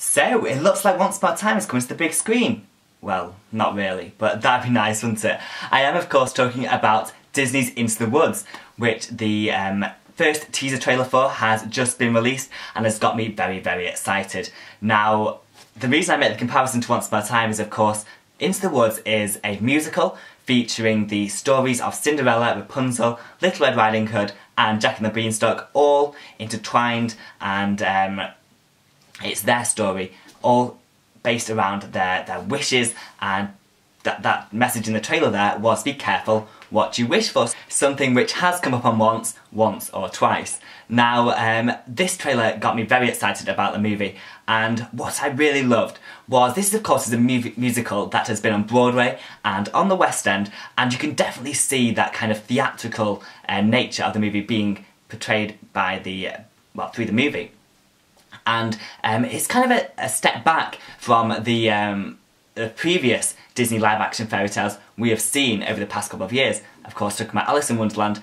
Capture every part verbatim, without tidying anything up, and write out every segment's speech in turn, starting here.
So it looks like Once Upon a Time is coming to the big screen. Well, not really, but that'd be nice, wouldn't it? I am, of course, talking about Disney's Into the Woods, which the um, first teaser trailer for has just been released and has got me very, very excited. Now, the reason I make the comparison to Once Upon a Time is, of course, Into the Woods is a musical featuring the stories of Cinderella, Rapunzel, Little Red Riding Hood and Jack and the Beanstalk, all intertwined, and um, it's their story, all based around their, their wishes, and that, that message in the trailer there was be careful what you wish for, something which has come up on once, once or twice. Now, um, this trailer got me very excited about the movie, and what I really loved was this, of course, is a mu musical that has been on Broadway and on the West End, and you can definitely see that kind of theatrical uh, nature of the movie being portrayed by the, uh, well, through the movie. And um, it's kind of a, a step back from the, um, the previous Disney live-action fairy tales we have seen over the past couple of years. Of course, talking about Alice in Wonderland,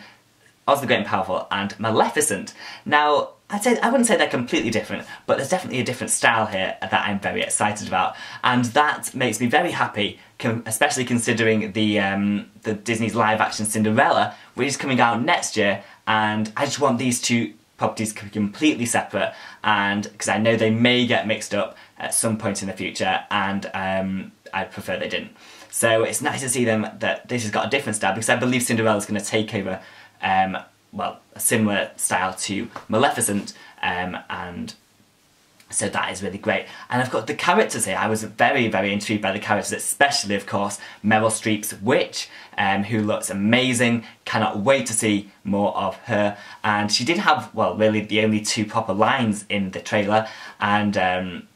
Oz the Great and Powerful, and Maleficent. Now, I'd say, I wouldn't say they're completely different, but there's definitely a different style here that I'm very excited about, and that makes me very happy, especially considering the, um, the Disney's live-action Cinderella, which is coming out next year, and I just want these two properties completely separate, and because I know they may get mixed up at some point in the future, and um, I'd prefer they didn't. So it's nice to see them that this has got a different style, because I believe Cinderella's going to take over, um, well, a similar style to Maleficent, um, and so that is really great. And I've got the characters here. I was very, very intrigued by the characters, especially, of course, Meryl Streep's witch, um, who looks amazing. Cannot wait to see more of her. And she did have, well, really the only two proper lines in the trailer, and um,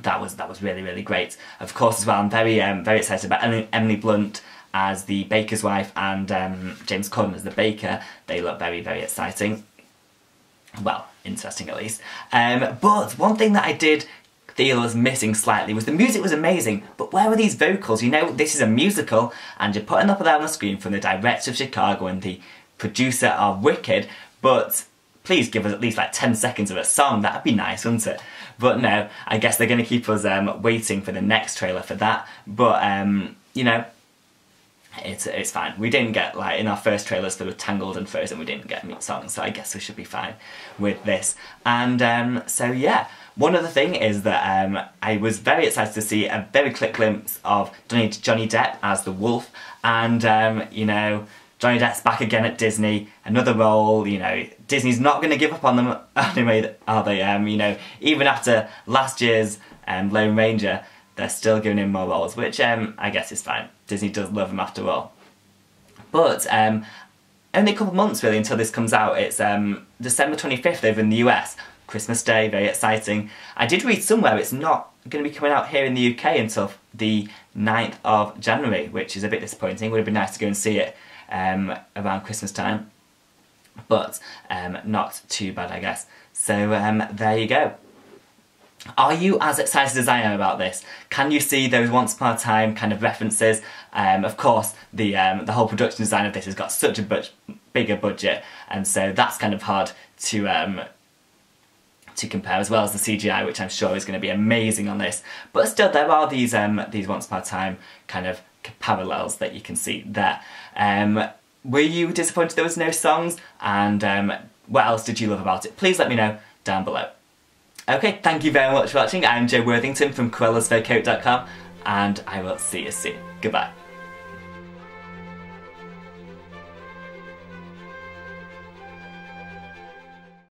that was that was really, really great. Of course, as well, I'm very, um, very excited about Emily Blunt as the baker's wife, and um, James Corden as the baker. They look very, very exciting. Well, interesting at least. Um, but one thing that I did feel was missing slightly was the music was amazing, but where were these vocals? You know, this is a musical, and you're putting up there on the screen from the director of Chicago and the producer of Wicked, but please give us at least like ten seconds of a song. That'd be nice, wouldn't it? But no, I guess they're going to keep us um, waiting for the next trailer for that, but um, you know, It's, it's fine. We didn't get, like, in our first trailers there were Tangled and Frozen, we didn't get any songs, so I guess we should be fine with this. And um, so yeah, one other thing is that um, I was very excited to see a very quick glimpse of Johnny, Johnny Depp as the wolf, and um, you know, Johnny Depp's back again at Disney, another role, you know, Disney's not going to give up on them anyway, are they? Um, you know, even after last year's um, Lone Ranger, they're still giving him more roles, which um, I guess is fine. Disney does love him after all. But um, only a couple of months really until this comes out. It's um, December twenty-fifth over in the U S. Christmas Day, very exciting. I did read somewhere it's not going to be coming out here in the U K until the ninth of January, which is a bit disappointing. It would have been nice to go and see it um, around Christmas time. But um, not too bad, I guess. So um, there you go. Are you as excited as I am about this? Can you see those Once Upon a Time kind of references? Um, of course, the um, the whole production design of this has got such a much bigger budget, and so that's kind of hard to um, to compare, as well as the C G I, which I'm sure is going to be amazing on this. But still, there are these um, these Once Upon a Time kind of parallels that you can see there. Um, were you disappointed there was no songs? And um, what else did you love about it? Please let me know down below. Okay, thank you very much for watching. I'm Joe Worthington from Cruellas Fur Coat dot com, and I will see you soon. Goodbye.